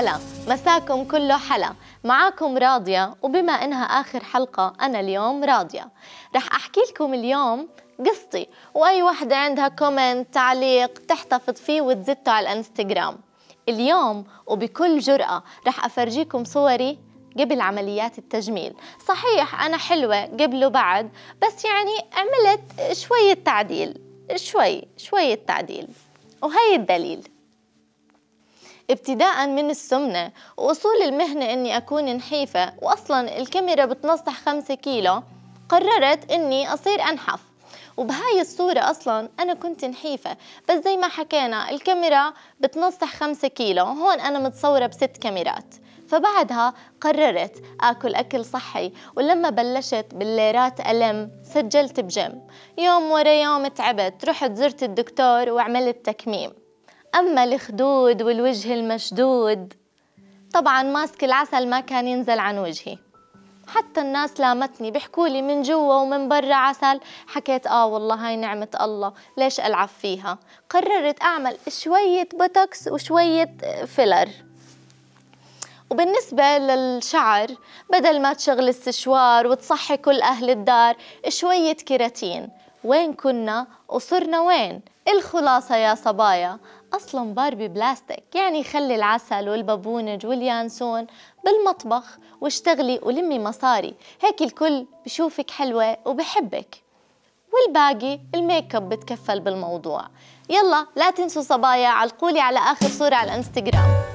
هلا، مساكم كله حلا. معاكم راضية، وبما إنها آخر حلقة أنا اليوم راضية رح أحكي لكم اليوم قصتي، وأي وحدة عندها كومنت تعليق تحتفظ فيه وتزته على الانستغرام. اليوم وبكل جرأة رح أفرجيكم صوري قبل عمليات التجميل. صحيح أنا حلوة قبل وبعد، بس يعني عملت شوية تعديل، شوية تعديل، وهي الدليل. ابتداء من السمنة وأصول المهنة أني أكون نحيفة، وأصلا الكاميرا بتنصح 5 كيلو، قررت أني أصير أنحف. وبهاي الصورة أصلا أنا كنت نحيفة، بس زي ما حكينا الكاميرا بتنصح 5 كيلو، هون أنا متصورة ب6 كاميرات. فبعدها قررت أكل صحي، ولما بلشت بالليرات ألم سجلت بجيم، يوم ورا يوم تعبت، رحت زرت الدكتور وعملت تكميم. أما الخدود والوجه المشدود، طبعا ماسك العسل ما كان ينزل عن وجهي، حتى الناس لامتني بحكولي من جوا ومن برا عسل. حكيت والله هاي نعمة الله، ليش ألعب فيها. قررت أعمل شوية بوتوكس وشوية فيلر. وبالنسبة للشعر، بدل ما تشغل السشوار وتصحي كل أهل الدار، شوية كيراتين. وين كنا وصرنا وين؟ الخلاصة يا صبايا، أصلا باربي بلاستيك، يعني خلي العسل والبابونج واليانسون بالمطبخ واشتغلي ولمي مصاري، هيك الكل بشوفك حلوة وبحبك، والباقي الميك اب بتكفل بالموضوع. يلا لا تنسوا صبايا، علقولي على آخر صورة على الانستغرام.